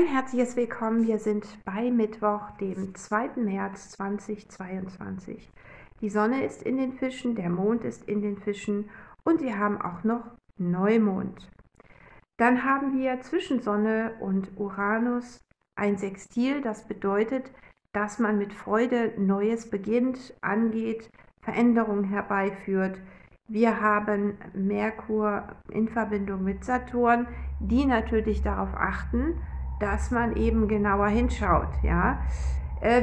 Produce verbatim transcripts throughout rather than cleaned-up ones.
Ein herzliches Willkommen, wir sind bei Mittwoch, dem zweiten März zweitausendzweiundzwanzig. Die Sonne ist in den Fischen, der Mond ist in den Fischen und wir haben auch noch Neumond. Dann haben wir zwischen Sonne und Uranus ein Sextil, das bedeutet, dass man mit Freude Neues beginnt, angeht, Veränderungen herbeiführt. Wir haben Merkur in Verbindung mit Saturn, die natürlich darauf achten, dass man eben genauer hinschaut. Ja?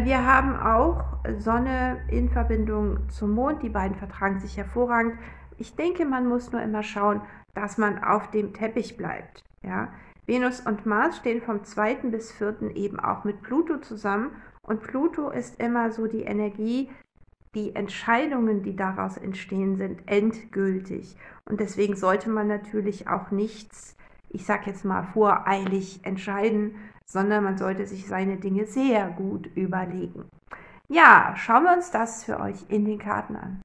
Wir haben auch Sonne in Verbindung zum Mond, die beiden vertragen sich hervorragend. Ich denke, man muss nur immer schauen, dass man auf dem Teppich bleibt. Ja? Venus und Mars stehen vom zweiten bis vierten eben auch mit Pluto zusammen und Pluto ist immer so die Energie, die Entscheidungen, die daraus entstehen, sind endgültig und deswegen sollte man natürlich auch nichts, ich sag jetzt mal, voreilig entscheiden, sondern man sollte sich seine Dinge sehr gut überlegen. Ja, schauen wir uns das für euch in den Karten an.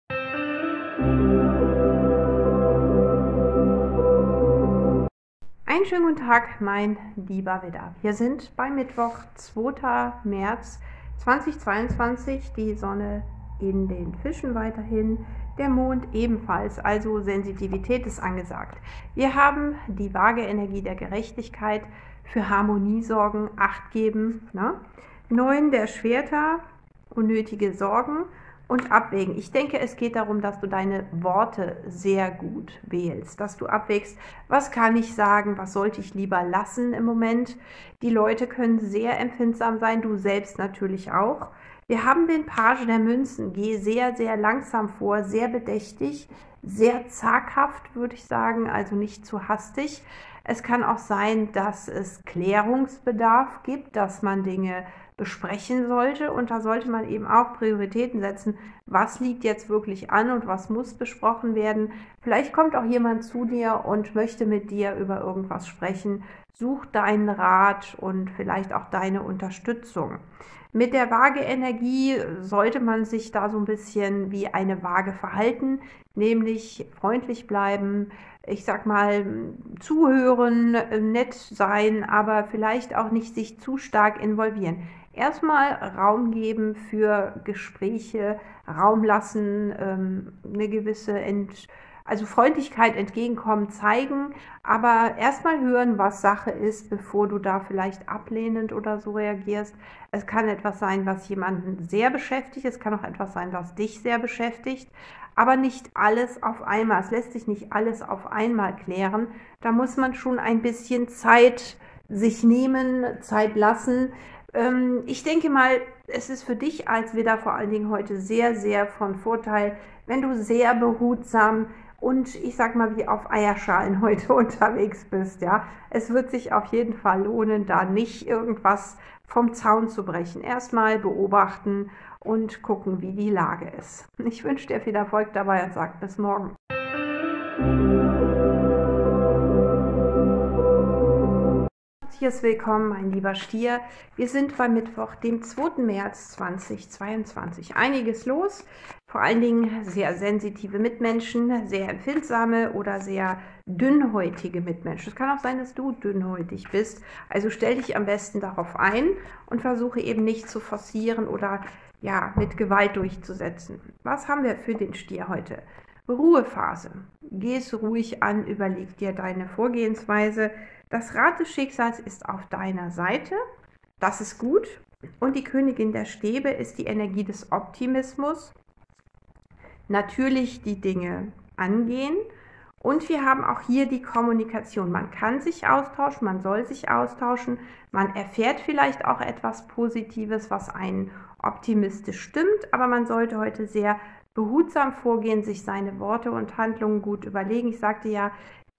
Einen schönen guten Tag, mein lieber Widder. Wir sind bei Mittwoch, zweiten März zweitausendzweiundzwanzig, die Sonne in den Fischen weiterhin, der Mond ebenfalls, also Sensitivität ist angesagt. Wir haben die Waage Energie der Gerechtigkeit, für Harmonie sorgen, Acht geben, ne? Neun der Schwerter, unnötige Sorgen und abwägen. Ich denke, es geht darum, dass du deine Worte sehr gut wählst, dass du abwägst, was kann ich sagen, was sollte ich lieber lassen im Moment. Die Leute können sehr empfindsam sein, du selbst natürlich auch. Wir haben den Page der Münzen, geh sehr, sehr langsam vor, sehr bedächtig, sehr zaghaft, würde ich sagen, also nicht zu hastig. Es kann auch sein, dass es Klärungsbedarf gibt, dass man Dinge besprechen sollte und da sollte man eben auch Prioritäten setzen, was liegt jetzt wirklich an und was muss besprochen werden. Vielleicht kommt auch jemand zu dir und möchte mit dir über irgendwas sprechen, sucht deinen Rat und vielleicht auch deine Unterstützung. Mit der Waage Energie sollte man sich da so ein bisschen wie eine Waage verhalten, nämlich freundlich bleiben, ich sag mal zuhören, nett sein, aber vielleicht auch nicht sich zu stark involvieren. Erstmal Raum geben für Gespräche, Raum lassen, ähm, eine gewisse Ent also Freundlichkeit entgegenkommen, zeigen, aber erstmal hören, was Sache ist, bevor du da vielleicht ablehnend oder so reagierst. Es kann etwas sein, was jemanden sehr beschäftigt, es kann auch etwas sein, was dich sehr beschäftigt, aber nicht alles auf einmal. Es lässt sich nicht alles auf einmal klären, da muss man schon ein bisschen Zeit sich nehmen, Zeit lassen. Ich denke mal, es ist für dich als Widder vor allen Dingen heute sehr, sehr von Vorteil, wenn du sehr behutsam und ich sag mal wie auf Eierschalen heute unterwegs bist. Ja, es wird sich auf jeden Fall lohnen, da nicht irgendwas vom Zaun zu brechen. Erstmal beobachten und gucken, wie die Lage ist. Ich wünsche dir viel Erfolg dabei und sage bis morgen. Willkommen, mein lieber Stier. Wir sind bei Mittwoch, dem zweiten März zweitausendzweiundzwanzig. Einiges los, vor allen Dingen sehr sensitive Mitmenschen, sehr empfindsame oder sehr dünnhäutige Mitmenschen. Es kann auch sein, dass du dünnhäutig bist. Also stell dich am besten darauf ein und versuche eben nicht zu forcieren oder ja, mit Gewalt durchzusetzen. Was haben wir für den Stier heute? Ruhephase. Geh es ruhig an, überleg dir deine Vorgehensweise. Das Rad des Schicksals ist auf deiner Seite, das ist gut. Und die Königin der Stäbe ist die Energie des Optimismus. Natürlich die Dinge angehen. Und wir haben auch hier die Kommunikation. Man kann sich austauschen, man soll sich austauschen. Man erfährt vielleicht auch etwas Positives, was einen optimistisch stimmt. Aber man sollte heute sehr behutsam vorgehen, sich seine Worte und Handlungen gut überlegen. Ich sagte ja,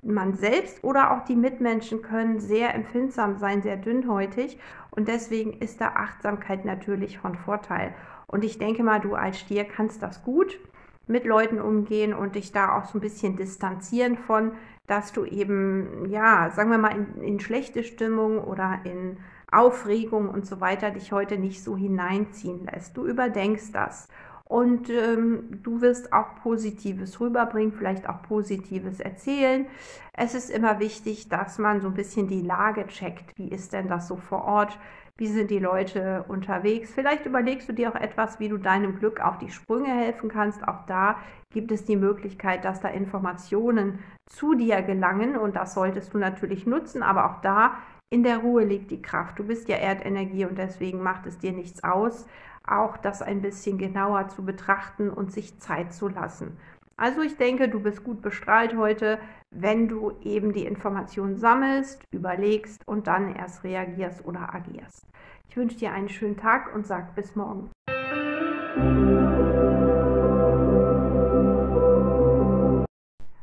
man selbst oder auch die Mitmenschen können sehr empfindsam sein, sehr dünnhäutig und deswegen ist da Achtsamkeit natürlich von Vorteil. Und ich denke mal, du als Stier kannst das gut mit Leuten umgehen und dich da auch so ein bisschen distanzieren von, dass du eben, ja, sagen wir mal, in, in schlechte Stimmung oder in Aufregung und so weiter dich heute nicht so hineinziehen lässt. Du überdenkst das. und ähm, du wirst auch Positives rüberbringen, vielleicht auch Positives erzählen. Es ist immer wichtig, dass man so ein bisschen die Lage checkt. Wie ist denn das so vor Ort? Wie sind die Leute unterwegs? Vielleicht überlegst du dir auch etwas, wie du deinem Glück auf die Sprünge helfen kannst. Auch da gibt es die Möglichkeit, dass da Informationen zu dir gelangen und das solltest du natürlich nutzen, aber auch da in der Ruhe liegt die Kraft. Du bist ja Erdenergie und deswegen macht es dir nichts aus, auch das ein bisschen genauer zu betrachten und sich Zeit zu lassen. Also ich denke, du bist gut bestrahlt heute, wenn du eben die Informationen sammelst, überlegst und dann erst reagierst oder agierst. Ich wünsche dir einen schönen Tag und sag bis morgen.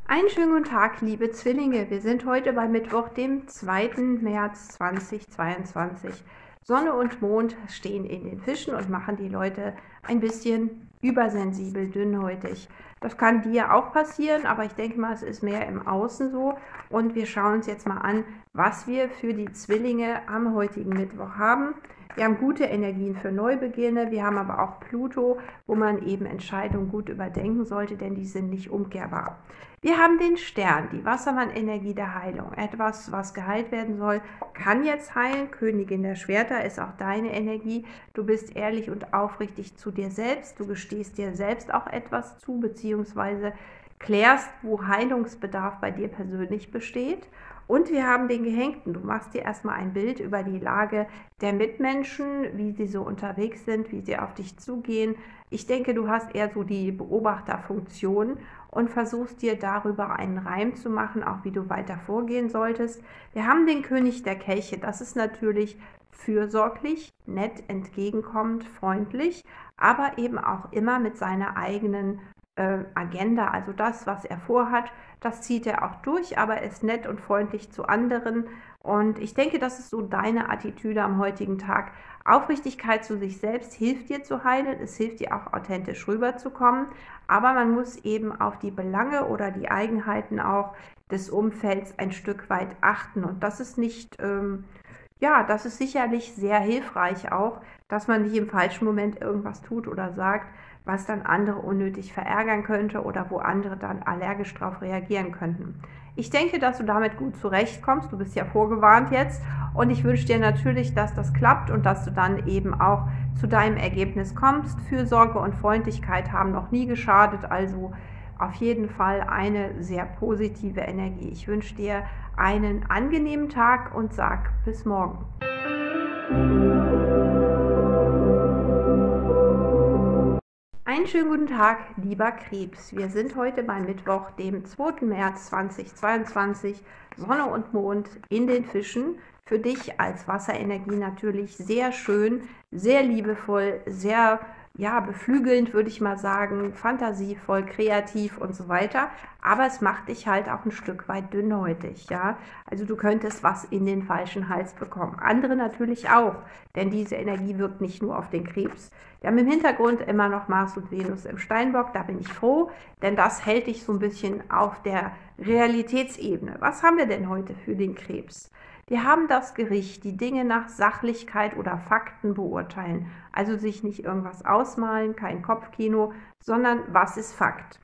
Einen schönen guten Tag, liebe Zwillinge. Wir sind heute bei Mittwoch, dem zweiten März zweitausendzweiundzwanzig. Sonne und Mond stehen in den Fischen und machen die Leute ein bisschen übersensibel, dünnhäutig. Das kann dir auch passieren, aber ich denke mal, es ist mehr im Außen so. Und wir schauen uns jetzt mal an, was wir für die Zwillinge am heutigen Mittwoch haben. Wir haben gute Energien für Neubeginne, wir haben aber auch Pluto, wo man eben Entscheidungen gut überdenken sollte, denn die sind nicht umkehrbar. Wir haben den Stern, die Wassermann-Energie der Heilung. Etwas, was geheilt werden soll, kann jetzt heilen. Königin der Schwerter ist auch deine Energie. Du bist ehrlich und aufrichtig zu dir selbst, du gestehst dir selbst auch etwas zu, beziehungsweise klärst, wo Heilungsbedarf bei dir persönlich besteht. Und wir haben den Gehängten. Du machst dir erstmal ein Bild über die Lage der Mitmenschen, wie sie so unterwegs sind, wie sie auf dich zugehen. Ich denke, du hast eher so die Beobachterfunktion und versuchst dir darüber einen Reim zu machen, auch wie du weiter vorgehen solltest. Wir haben den König der Kelche. Das ist natürlich fürsorglich, nett, entgegenkommend, freundlich, aber eben auch immer mit seiner eigenen Agenda, also das, was er vorhat, das zieht er auch durch, aber er ist nett und freundlich zu anderen und ich denke, das ist so deine Attitüde am heutigen Tag. Aufrichtigkeit zu sich selbst hilft dir zu heilen, es hilft dir auch authentisch rüberzukommen, aber man muss eben auf die Belange oder die Eigenheiten auch des Umfelds ein Stück weit achten und das ist nicht, ähm, ja, das ist sicherlich sehr hilfreich auch, dass man nicht im falschen Moment irgendwas tut oder sagt, was dann andere unnötig verärgern könnte oder wo andere dann allergisch darauf reagieren könnten. Ich denke, dass du damit gut zurechtkommst. Du bist ja vorgewarnt jetzt und ich wünsche dir natürlich, dass das klappt und dass du dann eben auch zu deinem Ergebnis kommst. Fürsorge und Freundlichkeit haben noch nie geschadet, also auf jeden Fall eine sehr positive Energie. Ich wünsche dir einen angenehmen Tag und sag bis morgen. Einen schönen guten Tag, lieber Krebs. Wir sind heute beim Mittwoch, dem zweiten März zweitausendzweiundzwanzig, Sonne und Mond in den Fischen. Für dich als Wasserenergie natürlich sehr schön, sehr liebevoll, sehr ja, beflügelnd, würde ich mal sagen, fantasievoll, kreativ und so weiter. Aber es macht dich halt auch ein Stück weit dünnhäutig, ja. Also du könntest was in den falschen Hals bekommen. Andere natürlich auch, denn diese Energie wirkt nicht nur auf den Krebs. Wir haben im Hintergrund immer noch Mars und Venus im Steinbock, da bin ich froh, denn das hält dich so ein bisschen auf der Realitätsebene. Was haben wir denn heute für den Krebs? Wir haben das Gericht, die Dinge nach Sachlichkeit oder Fakten beurteilen. Also sich nicht irgendwas ausmalen, kein Kopfkino, sondern was ist Fakt?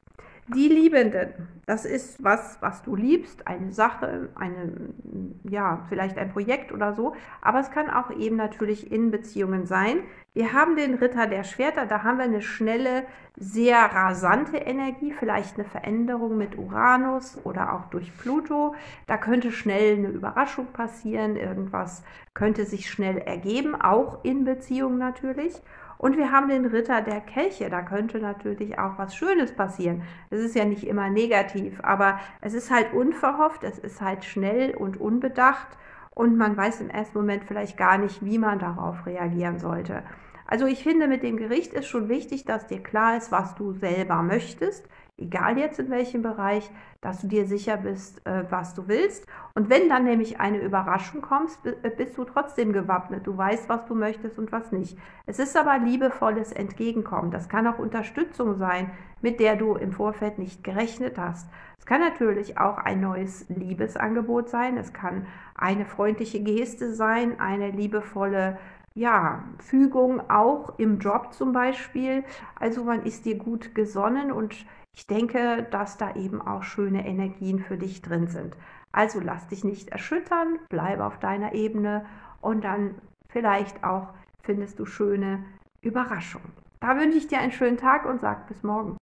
Die Liebenden, das ist was, was du liebst, eine Sache, eine, ja, vielleicht ein Projekt oder so, aber es kann auch eben natürlich in Beziehungen sein. Wir haben den Ritter der Schwerter, da haben wir eine schnelle, sehr rasante Energie, vielleicht eine Veränderung mit Uranus oder auch durch Pluto. Da könnte schnell eine Überraschung passieren, irgendwas könnte sich schnell ergeben, auch in Beziehungen natürlich. Und wir haben den Ritter der Kelche, da könnte natürlich auch was Schönes passieren. Es ist ja nicht immer negativ, aber es ist halt unverhofft, es ist halt schnell und unbedacht und man weiß im ersten Moment vielleicht gar nicht, wie man darauf reagieren sollte. Also ich finde, mit dem Gericht ist schon wichtig, dass dir klar ist, was du selber möchtest, egal jetzt in welchem Bereich, dass du dir sicher bist, was du willst. Und wenn dann nämlich eine Überraschung kommt, bist du trotzdem gewappnet. Du weißt, was du möchtest und was nicht. Es ist aber liebevolles Entgegenkommen. Das kann auch Unterstützung sein, mit der du im Vorfeld nicht gerechnet hast. Es kann natürlich auch ein neues Liebesangebot sein. Es kann eine freundliche Geste sein, eine liebevolle ja, Fügung auch im Job zum Beispiel. Also man ist dir gut gesonnen und ich denke, dass da eben auch schöne Energien für dich drin sind. Also lass dich nicht erschüttern, bleibe auf deiner Ebene und dann vielleicht auch findest du schöne Überraschungen. Da wünsche ich dir einen schönen Tag und sag bis morgen.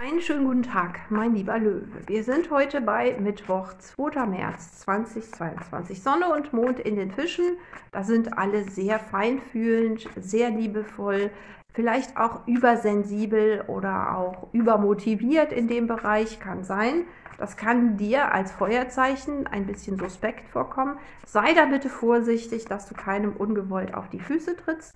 Einen schönen guten Tag, mein lieber Löwe. Wir sind heute bei Mittwoch, zweiter März zweitausendzweiundzwanzig. Sonne und Mond in den Fischen. Da sind alle sehr feinfühlend, sehr liebevoll, vielleicht auch übersensibel oder auch übermotiviert in dem Bereich. Kann sein. Das kann dir als Feuerzeichen ein bisschen suspekt vorkommen. Sei da bitte vorsichtig, dass du keinem ungewollt auf die Füße trittst.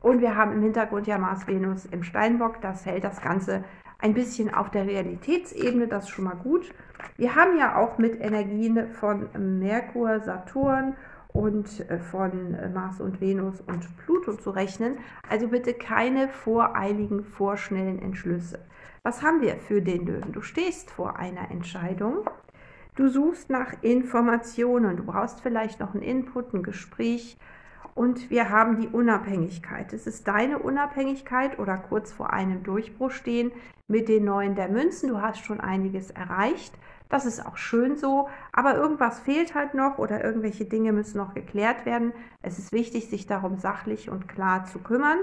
Und wir haben im Hintergrund ja Mars-Venus im Steinbock. Das hält das Ganze ein bisschen auf der Realitätsebene, das ist schon mal gut. Wir haben ja auch mit Energien von Merkur, Saturn und von Mars und Venus und Pluto zu rechnen. Also bitte keine voreiligen, vorschnellen Entschlüsse. Was haben wir für den Löwen? Du stehst vor einer Entscheidung. Du suchst nach Informationen. Du brauchst vielleicht noch einen Input, ein Gespräch. Und wir haben die Unabhängigkeit. Es ist deine Unabhängigkeit oder kurz vor einem Durchbruch stehen mit den Neuen der Münzen. Du hast schon einiges erreicht. Das ist auch schön so, aber irgendwas fehlt halt noch oder irgendwelche Dinge müssen noch geklärt werden. Es ist wichtig, sich darum sachlich und klar zu kümmern.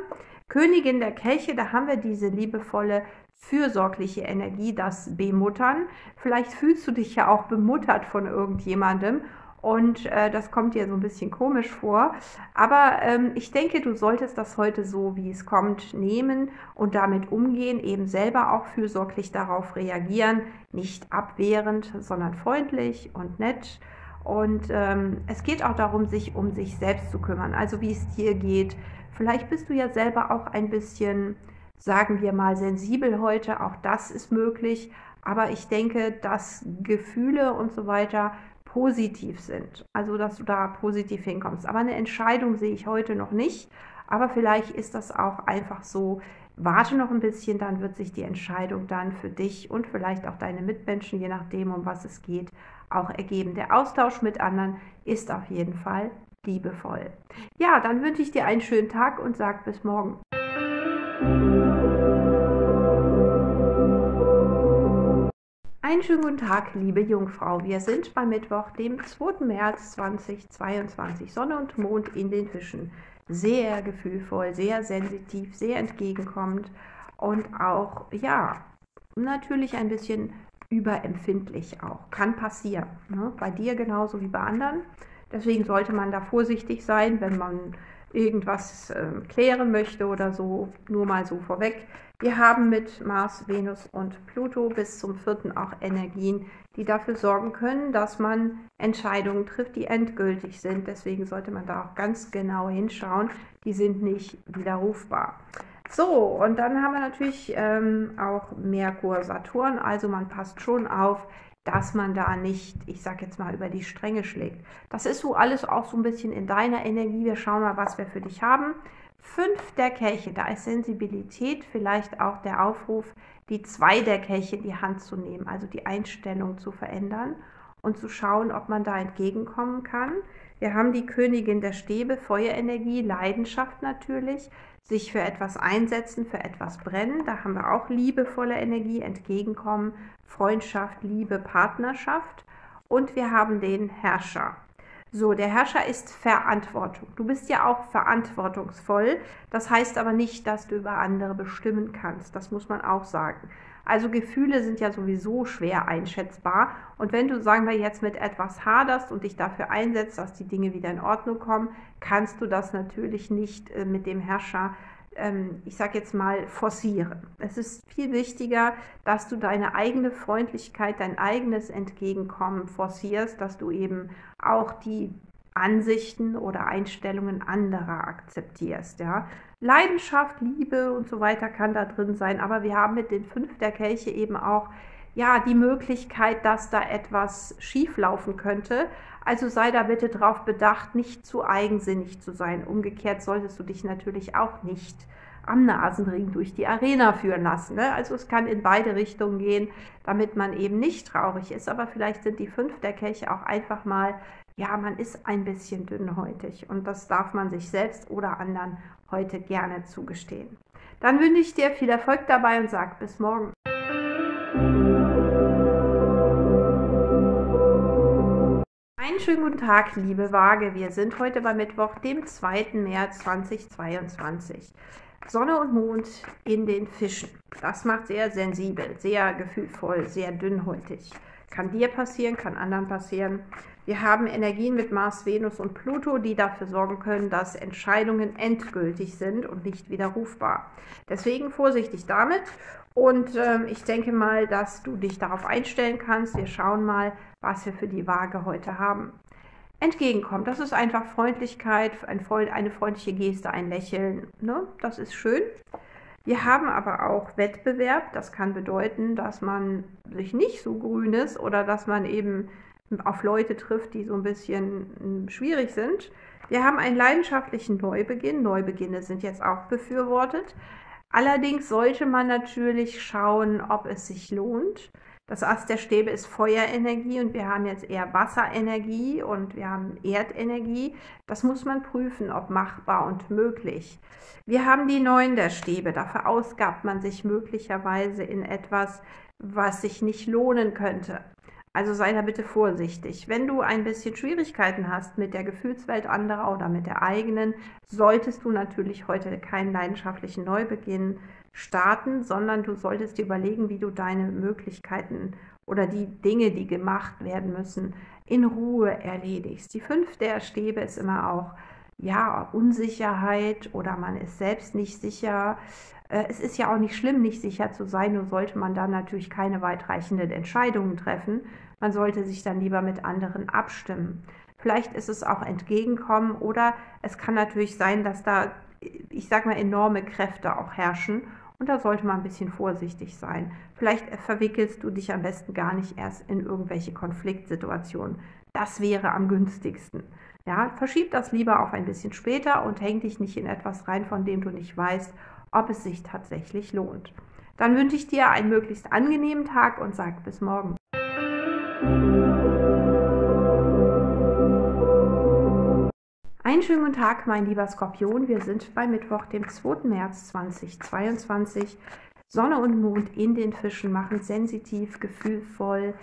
Königin der Kelche, da haben wir diese liebevolle, fürsorgliche Energie, das Bemuttern. Vielleicht fühlst du dich ja auch bemuttert von irgendjemandem. Und äh, das kommt dir so ein bisschen komisch vor. Aber ähm, ich denke, du solltest das heute so, wie es kommt, nehmen und damit umgehen, eben selber auch fürsorglich darauf reagieren, nicht abwehrend, sondern freundlich und nett. Und ähm, es geht auch darum, sich um sich selbst zu kümmern, also wie es dir geht. Vielleicht bist du ja selber auch ein bisschen, sagen wir mal, sensibel heute, auch das ist möglich. Aber ich denke, dass Gefühle und so weiter positiv sind, also dass du da positiv hinkommst. Aber eine Entscheidung sehe ich heute noch nicht, aber vielleicht ist das auch einfach so, warte noch ein bisschen, dann wird sich die Entscheidung dann für dich und vielleicht auch deine Mitmenschen, je nachdem, um was es geht, auch ergeben. Der Austausch mit anderen ist auf jeden Fall liebevoll. Ja, dann wünsche ich dir einen schönen Tag und sag bis morgen. Einen schönen guten Tag, liebe Jungfrau. Wir sind bei Mittwoch, dem zweiten März zweitausendzweiundzwanzig. Sonne und Mond in den Fischen. Sehr gefühlvoll, sehr sensitiv, sehr entgegenkommend und auch, ja, natürlich ein bisschen überempfindlich auch. Kann passieren, ne? Bei dir genauso wie bei anderen. Deswegen sollte man da vorsichtig sein, wenn man irgendwas äh, klären möchte oder so, nur mal so vorweg. Wir haben mit Mars, Venus und Pluto bis zum vierten auch Energien, die dafür sorgen können, dass man Entscheidungen trifft, die endgültig sind. Deswegen sollte man da auch ganz genau hinschauen. Die sind nicht widerrufbar. So, und dann haben wir natürlich ähm, auch Merkur, Saturn. Also man passt schon auf, dass man da nicht, ich sag jetzt mal, über die Stränge schlägt. Das ist so alles auch so ein bisschen in deiner Energie. Wir schauen mal, was wir für dich haben. Fünf der Kelche, da ist Sensibilität, vielleicht auch der Aufruf, die zwei der Kelche in die Hand zu nehmen, also die Einstellung zu verändern und zu schauen, ob man da entgegenkommen kann. Wir haben die Königin der Stäbe, Feuerenergie, Leidenschaft natürlich, sich für etwas einsetzen, für etwas brennen. Da haben wir auch liebevolle Energie, Entgegenkommen, Freundschaft, Liebe, Partnerschaft. Und wir haben den Herrscher. So, der Herrscher ist Verantwortung. Du bist ja auch verantwortungsvoll. Das heißt aber nicht, dass du über andere bestimmen kannst. Das muss man auch sagen. Also Gefühle sind ja sowieso schwer einschätzbar. Und wenn du, sagen wir jetzt, mit etwas haderst und dich dafür einsetzt, dass die Dinge wieder in Ordnung kommen, kannst du das natürlich nicht mit dem Herrscher, ich sage jetzt mal, forcieren. Es ist viel wichtiger, dass du deine eigene Freundlichkeit, dein eigenes Entgegenkommen forcierst, dass du eben auch die Ansichten oder Einstellungen anderer akzeptierst. Ja? Leidenschaft, Liebe und so weiter kann da drin sein, aber wir haben mit den fünf der Kelche eben auch, ja, die Möglichkeit, dass da etwas schief laufen könnte. Also sei da bitte darauf bedacht, nicht zu eigensinnig zu sein. Umgekehrt solltest du dich natürlich auch nicht am Nasenring durch die Arena führen lassen. Ne? Also es kann in beide Richtungen gehen, damit man eben nicht traurig ist. Aber vielleicht sind die fünf der Kelche auch einfach mal, ja, man ist ein bisschen dünnhäutig und das darf man sich selbst oder anderen heute gerne zugestehen. Dann wünsche ich dir viel Erfolg dabei und sag bis morgen. Einen schönen guten Tag, liebe Waage. Wir sind heute bei Mittwoch, dem zweiten März zweitausendzweiundzwanzig. Sonne und Mond in den Fischen. Das macht sehr sensibel, sehr gefühlvoll, sehr dünnhäutig. Kann dir passieren, kann anderen passieren. Wir haben Energien mit Mars, Venus und Pluto, die dafür sorgen können, dass Entscheidungen endgültig sind und nicht widerrufbar. Deswegen vorsichtig damit. Und äh, ich denke mal, dass du dich darauf einstellen kannst. Wir schauen mal, was wir für die Waage heute haben. Entgegenkommt, das ist einfach Freundlichkeit, ein, eine freundliche Geste, ein Lächeln. Ne? Das ist schön. Wir haben aber auch Wettbewerb. Das kann bedeuten, dass man sich nicht so grün ist oder dass man eben auf Leute trifft, die so ein bisschen schwierig sind. Wir haben einen leidenschaftlichen Neubeginn. Neubeginne sind jetzt auch befürwortet. Allerdings sollte man natürlich schauen, ob es sich lohnt. Das Ast der Stäbe ist Feuerenergie und wir haben jetzt eher Wasserenergie und wir haben Erdenergie. Das muss man prüfen, ob machbar und möglich. Wir haben die Neun der Stäbe. Da verausgabt man sich möglicherweise in etwas, was sich nicht lohnen könnte. Also sei da bitte vorsichtig. Wenn du ein bisschen Schwierigkeiten hast mit der Gefühlswelt anderer oder mit der eigenen, solltest du natürlich heute keinen leidenschaftlichen Neubeginn starten, sondern du solltest dir überlegen, wie du deine Möglichkeiten oder die Dinge, die gemacht werden müssen, in Ruhe erledigst. Die Fünf der Stäbe ist immer auch, ja, Unsicherheit oder man ist selbst nicht sicher. Es ist ja auch nicht schlimm, nicht sicher zu sein, nur sollte man dann natürlich keine weitreichenden Entscheidungen treffen. Man sollte sich dann lieber mit anderen abstimmen. Vielleicht ist es auch Entgegenkommen oder es kann natürlich sein, dass da, ich sag mal, enorme Kräfte auch herrschen und da sollte man ein bisschen vorsichtig sein. Vielleicht verwickelst du dich am besten gar nicht erst in irgendwelche Konfliktsituationen. Das wäre am günstigsten. Ja, verschieb das lieber auf ein bisschen später und häng dich nicht in etwas rein, von dem du nicht weißt, ob es sich tatsächlich lohnt. Dann wünsche ich dir einen möglichst angenehmen Tag und sag bis morgen. Einen schönen guten Tag, mein lieber Skorpion. Wir sind bei Mittwoch, dem zweiten März zweitausendzweiundzwanzig. Sonne und Mond in den Fischen machen sensitiv, gefühlvoll,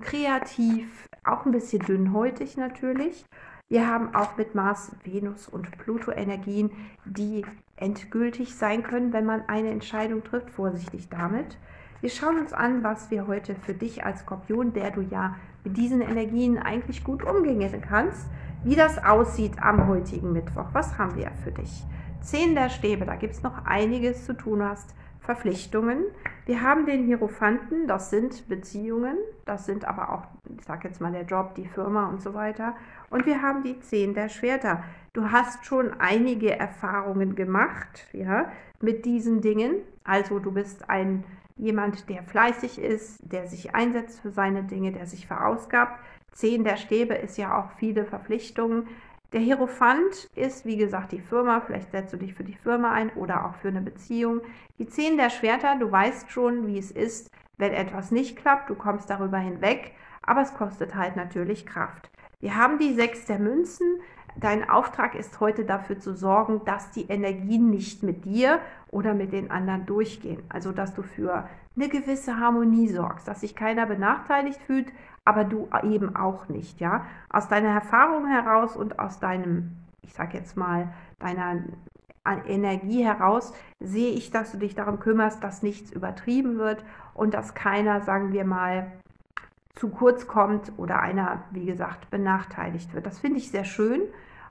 kreativ, auch ein bisschen dünnhäutig natürlich. Wir haben auch mit Mars, Venus und Pluto Energien, die endgültig sein können, wenn man eine Entscheidung trifft. Vorsichtig damit. Wir schauen uns an, was wir heute für dich als Skorpion, der du ja mit diesen Energien eigentlich gut umgehen kannst, wie das aussieht am heutigen Mittwoch. Was haben wir für dich? Zehn der Stäbe, da gibt es noch einiges zu tun, hast Verpflichtungen. Wir haben den Hierophanten, das sind Beziehungen, das sind aber auch, ich sage jetzt mal, der Job, die Firma und so weiter. Und wir haben die Zehn der Schwerter. Du hast schon einige Erfahrungen gemacht, ja, mit diesen Dingen. Also du bist ein jemand, der fleißig ist, der sich einsetzt für seine Dinge, der sich verausgabt. Zehn der Stäbe ist ja auch viele Verpflichtungen. Der Hierophant ist, wie gesagt, die Firma. Vielleicht setzt du dich für die Firma ein oder auch für eine Beziehung. Die Zehn der Schwerter, du weißt schon, wie es ist, wenn etwas nicht klappt. Du kommst darüber hinweg, aber es kostet halt natürlich Kraft. Wir haben die Sechs der Münzen. Dein Auftrag ist heute dafür zu sorgen, dass die Energien nicht mit dir oder mit den anderen durchgehen. Also, dass du für eine gewisse Harmonie sorgst, dass sich keiner benachteiligt fühlt, aber du eben auch nicht. Ja? Aus deiner Erfahrung heraus und aus deinem, ich sag jetzt mal, deiner Energie heraus sehe ich, dass du dich darum kümmerst, dass nichts übertrieben wird und dass keiner, sagen wir mal, zu kurz kommt oder einer, wie gesagt, benachteiligt wird. Das finde ich sehr schön.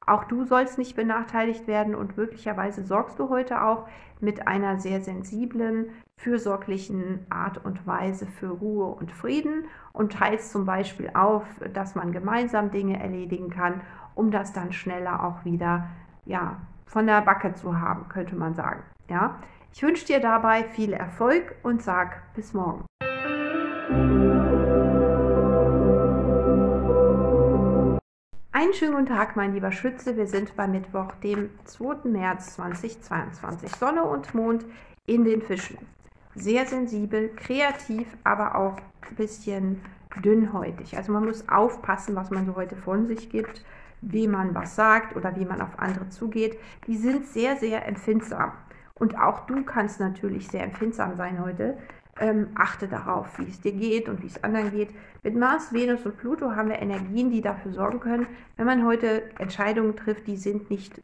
Auch du sollst nicht benachteiligt werden und möglicherweise sorgst du heute auch mit einer sehr sensiblen, fürsorglichen Art und Weise für Ruhe und Frieden und teilst zum Beispiel auf, dass man gemeinsam Dinge erledigen kann, um das dann schneller auch wieder, ja, von der Backe zu haben, könnte man sagen. Ja? Ich wünsche dir dabei viel Erfolg und sag bis morgen. Einen schönen guten Tag, mein lieber Schütze. Wir sind bei Mittwoch, dem zweiten März zweitausendzweiundzwanzig. Sonne und Mond in den Fischen. Sehr sensibel, kreativ, aber auch ein bisschen dünnhäutig. Also man muss aufpassen, was man so heute von sich gibt, wie man was sagt oder wie man auf andere zugeht. Die sind sehr, sehr empfindsam. Und auch du kannst natürlich sehr empfindsam sein heute. Ähm, achte darauf, wie es dir geht und wie es anderen geht. Mit Mars, Venus und Pluto haben wir Energien, die dafür sorgen können, wenn man heute Entscheidungen trifft, die sind nicht äh,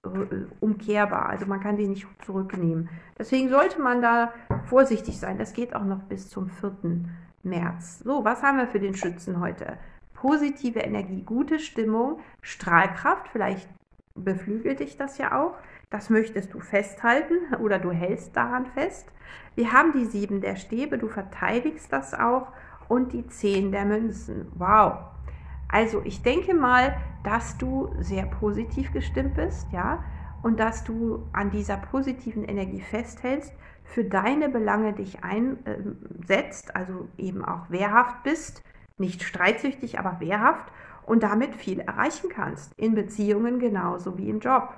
umkehrbar, also man kann die nicht zurücknehmen. Deswegen sollte man da vorsichtig sein. Das geht auch noch bis zum vierten März. So, was haben wir für den Schützen heute? Positive Energie, gute Stimmung, Strahlkraft, vielleicht beflügelt dich das ja auch. Das möchtest du festhalten oder du hältst daran fest. Wir haben die sieben der Stäbe, du verteidigst das auch, und die zehn der Münzen. Wow! Also ich denke mal, dass du sehr positiv gestimmt bist, ja, und dass du an dieser positiven Energie festhältst, für deine Belange dich einsetzt, also eben auch wehrhaft bist, nicht streitsüchtig, aber wehrhaft, und damit viel erreichen kannst, in Beziehungen genauso wie im Job.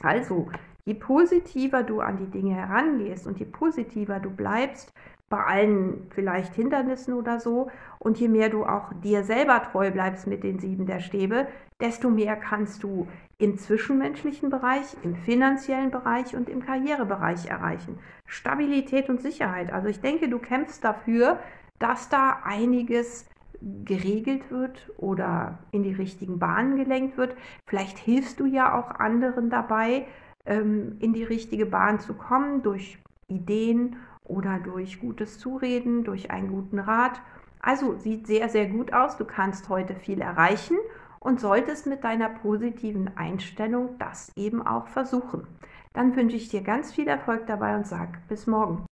Also, je positiver du an die Dinge herangehst und je positiver du bleibst, bei allen vielleicht Hindernissen oder so, und je mehr du auch dir selber treu bleibst mit den sieben der Stäbe, desto mehr kannst du im zwischenmenschlichen Bereich, im finanziellen Bereich und im Karrierebereich erreichen. Stabilität und Sicherheit. Also ich denke, du kämpfst dafür, dass da einiges geregelt wird oder in die richtigen Bahnen gelenkt wird. Vielleicht hilfst du ja auch anderen dabei, in die richtige Bahn zu kommen, durch Ideen oder durch gutes Zureden, durch einen guten Rat. Also sieht sehr, sehr gut aus. Du kannst heute viel erreichen und solltest mit deiner positiven Einstellung das eben auch versuchen. Dann wünsche ich dir ganz viel Erfolg dabei und sage bis morgen.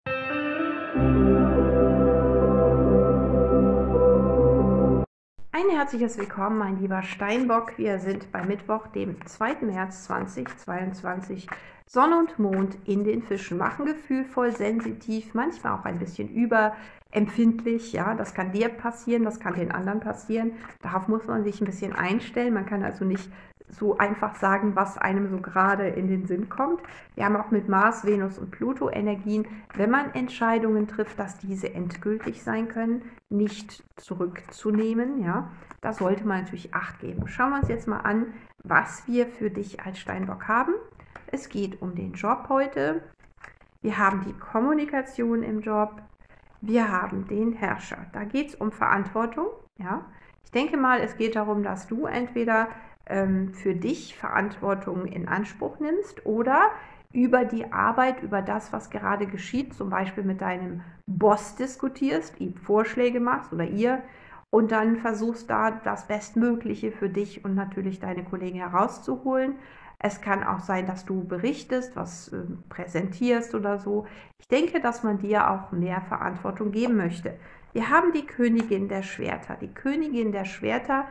Ein herzliches Willkommen, mein lieber Steinbock. Wir sind bei Mittwoch, dem zweiten März zweitausendzweiundzwanzig. Sonne und Mond in den Fischen machen gefühlvoll, sensitiv, manchmal auch ein bisschen überempfindlich. Ja, das kann dir passieren, das kann den anderen passieren. Darauf muss man sich ein bisschen einstellen. Man kann also nicht so einfach sagen, was einem so gerade in den Sinn kommt. Wir haben auch mit Mars, Venus und Pluto Energien, wenn man Entscheidungen trifft, dass diese endgültig sein können, nicht zurückzunehmen. Ja, da sollte man natürlich Acht geben. Schauen wir uns jetzt mal an, was wir für dich als Steinbock haben. Es geht um den Job heute. Wir haben die Kommunikation im Job. Wir haben den Herrscher. Da geht es um Verantwortung. Ja, ich denke mal, es geht darum, dass du entweder für dich Verantwortung in Anspruch nimmst oder über die Arbeit, über das, was gerade geschieht, zum Beispiel mit deinem Boss diskutierst, ihm Vorschläge machst oder ihr, und dann versuchst da das Bestmögliche für dich und natürlich deine Kollegen herauszuholen. Es kann auch sein, dass du berichtest, was äh, präsentierst oder so. Ich denke, dass man dir auch mehr Verantwortung geben möchte. Wir haben die Königin der Schwerter. Die Königin der Schwerter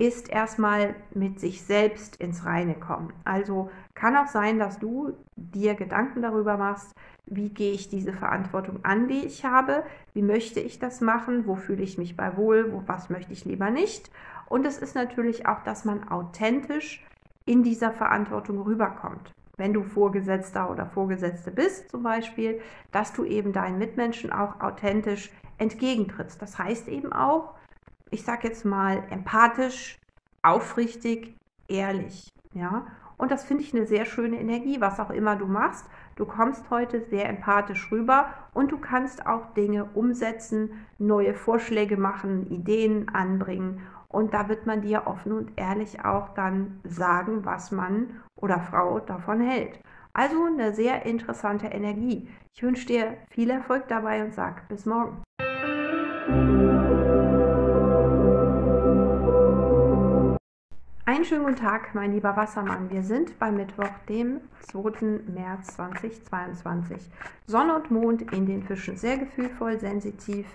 ist erstmal mit sich selbst ins Reine kommen. Also kann auch sein, dass du dir Gedanken darüber machst, wie gehe ich diese Verantwortung an, die ich habe, wie möchte ich das machen, wo fühle ich mich bei wohl, wo, was möchte ich lieber nicht. Und es ist natürlich auch, dass man authentisch in dieser Verantwortung rüberkommt. Wenn du Vorgesetzter oder Vorgesetzte bist zum Beispiel, dass du eben deinen Mitmenschen auch authentisch entgegentrittst. Das heißt eben auch, ich sage jetzt mal, empathisch, aufrichtig, ehrlich. Ja? Und das finde ich eine sehr schöne Energie, was auch immer du machst. Du kommst heute sehr empathisch rüber und du kannst auch Dinge umsetzen, neue Vorschläge machen, Ideen anbringen. Und da wird man dir offen und ehrlich auch dann sagen, was Mann oder Frau davon hält. Also eine sehr interessante Energie. Ich wünsche dir viel Erfolg dabei und sage bis morgen. Einen schönen guten Tag, mein lieber Wassermann. Wir sind bei Mittwoch, dem zweiten März zweitausendzweiundzwanzig. Sonne und Mond in den Fischen. Sehr gefühlvoll, sensitiv,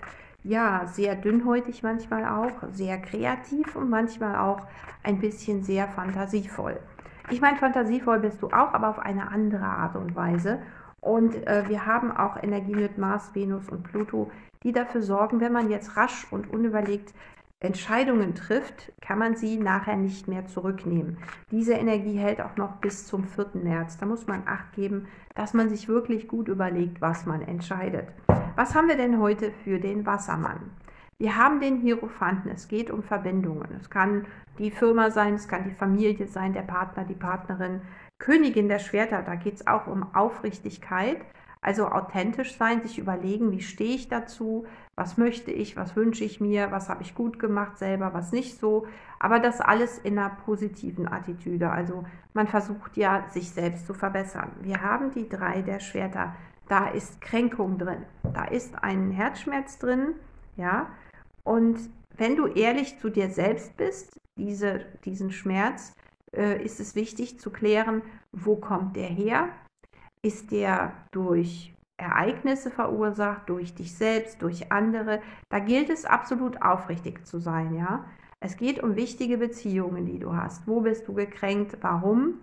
ja, sehr dünnhäutig manchmal auch, sehr kreativ und manchmal auch ein bisschen sehr fantasievoll. Ich meine, fantasievoll bist du auch, aber auf eine andere Art und Weise. Und äh, wir haben auch Energie mit Mars, Venus und Pluto, die dafür sorgen, wenn man jetzt rasch und unüberlegt Entscheidungen trifft, kann man sie nachher nicht mehr zurücknehmen. Diese Energie hält auch noch bis zum vierten März. Da muss man Acht geben, dass man sich wirklich gut überlegt, was man entscheidet. Was haben wir denn heute für den Wassermann? Wir haben den Hierophanten. Es geht um Verbindungen. Es kann die Firma sein, es kann die Familie sein, der Partner, die Partnerin. Königin der Schwerter, da geht es auch um Aufrichtigkeit. Also authentisch sein, sich überlegen, wie stehe ich dazu, was möchte ich, was wünsche ich mir, was habe ich gut gemacht selber, was nicht so. Aber das alles in einer positiven Attitüde. Also man versucht ja, sich selbst zu verbessern. Wir haben die drei der Schwerter. Da ist Kränkung drin, da ist ein Herzschmerz drin. Ja? Und wenn du ehrlich zu dir selbst bist, diese, diesen Schmerz, äh, ist es wichtig zu klären, wo kommt der her? Ist der durch Ereignisse verursacht, durch dich selbst, durch andere? Da gilt es, absolut aufrichtig zu sein. Ja? Es geht um wichtige Beziehungen, die du hast. Wo bist du gekränkt? Warum?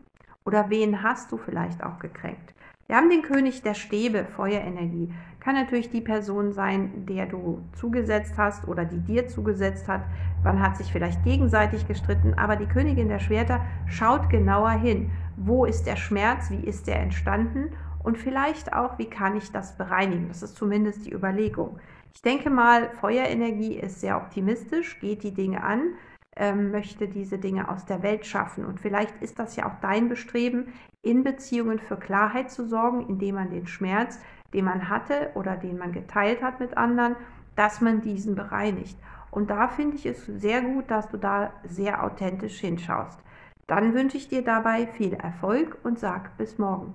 Oder wen hast du vielleicht auch gekränkt? Wir haben den König der Stäbe, Feuerenergie. Kann natürlich die Person sein, der du zugesetzt hast oder die dir zugesetzt hat. Man hat sich vielleicht gegenseitig gestritten, aber die Königin der Schwerter schaut genauer hin. Wo ist der Schmerz, wie ist der entstanden und vielleicht auch, wie kann ich das bereinigen? Das ist zumindest die Überlegung. Ich denke mal, Feuerenergie ist sehr optimistisch, geht die Dinge an, ähm, möchte diese Dinge aus der Welt schaffen. Und vielleicht ist das ja auch dein Bestreben, in Beziehungen für Klarheit zu sorgen, indem man den Schmerz, den man hatte oder den man geteilt hat mit anderen, dass man diesen bereinigt. Und da finde ich es sehr gut, dass du da sehr authentisch hinschaust. Dann wünsche ich dir dabei viel Erfolg und sag bis morgen.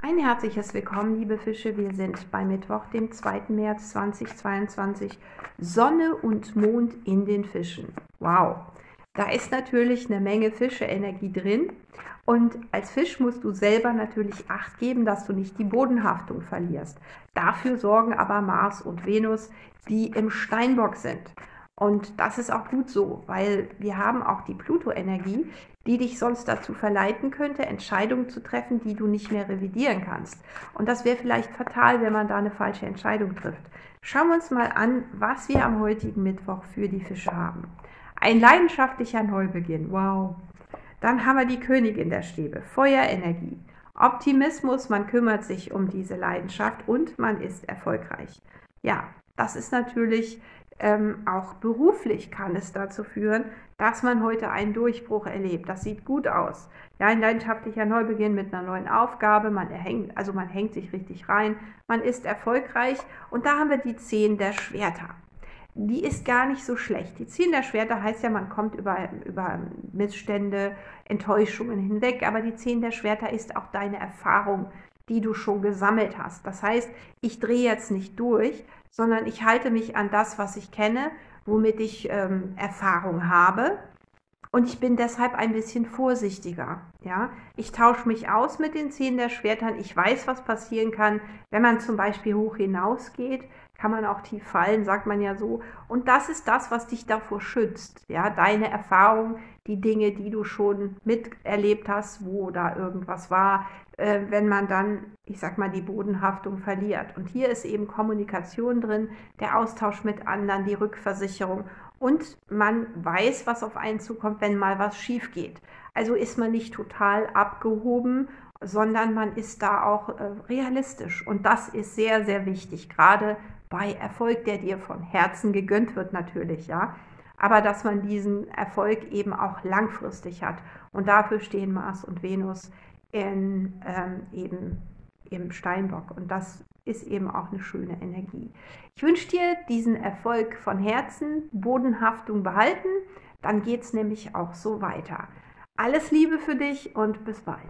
Ein herzliches Willkommen, liebe Fische. Wir sind bei Mittwoch, dem zweiten März zweitausendzweiundzwanzig. Sonne und Mond in den Fischen. Wow! Da ist natürlich eine Menge Fische-Energie drin. Und als Fisch musst du selber natürlich Acht geben, dass du nicht die Bodenhaftung verlierst. Dafür sorgen aber Mars und Venus, die im Steinbock sind. Und das ist auch gut so, weil wir haben auch die Pluto-Energie, die dich sonst dazu verleiten könnte, Entscheidungen zu treffen, die du nicht mehr revidieren kannst. Und das wäre vielleicht fatal, wenn man da eine falsche Entscheidung trifft. Schauen wir uns mal an, was wir am heutigen Mittwoch für die Fische haben. Ein leidenschaftlicher Neubeginn, wow. Dann haben wir die Königin der Stäbe, Feuerenergie, Optimismus, man kümmert sich um diese Leidenschaft und man ist erfolgreich. Ja, das ist natürlich ähm, auch beruflich kann es dazu führen, dass man heute einen Durchbruch erlebt. Das sieht gut aus. Ja, ein leidenschaftlicher Neubeginn mit einer neuen Aufgabe, man erhängt, also man hängt sich richtig rein, man ist erfolgreich und da haben wir die Zehn der Schwerter. Die ist gar nicht so schlecht. Die Zehn der Schwerter heißt ja, man kommt über, über Missstände, Enttäuschungen hinweg, aber die Zehn der Schwerter ist auch deine Erfahrung, die du schon gesammelt hast. Das heißt, ich drehe jetzt nicht durch, sondern ich halte mich an das, was ich kenne, womit ich ähm, Erfahrung habe und ich bin deshalb ein bisschen vorsichtiger. Ja? Ich tausche mich aus mit den Zehn der Schwertern, ich weiß, was passieren kann, wenn man zum Beispiel hoch hinausgeht, kann man auch tief fallen, sagt man ja so. Und das ist das, was dich davor schützt. Ja, deine Erfahrung, die Dinge, die du schon miterlebt hast, wo da irgendwas war, äh, wenn man dann, ich sag mal, die Bodenhaftung verliert. Und hier ist eben Kommunikation drin, der Austausch mit anderen, die Rückversicherung. Und man weiß, was auf einen zukommt, wenn mal was schief geht. Also ist man nicht total abgehoben, sondern man ist da auch äh, realistisch. Und das ist sehr, sehr wichtig, gerade bei Erfolg, der dir von Herzen gegönnt wird natürlich, ja, aber dass man diesen Erfolg eben auch langfristig hat. Und dafür stehen Mars und Venus in, ähm, eben im Steinbock. Und das ist eben auch eine schöne Energie. Ich wünsche dir diesen Erfolg von Herzen, Bodenhaftung behalten, dann geht es nämlich auch so weiter. Alles Liebe für dich und bis bald.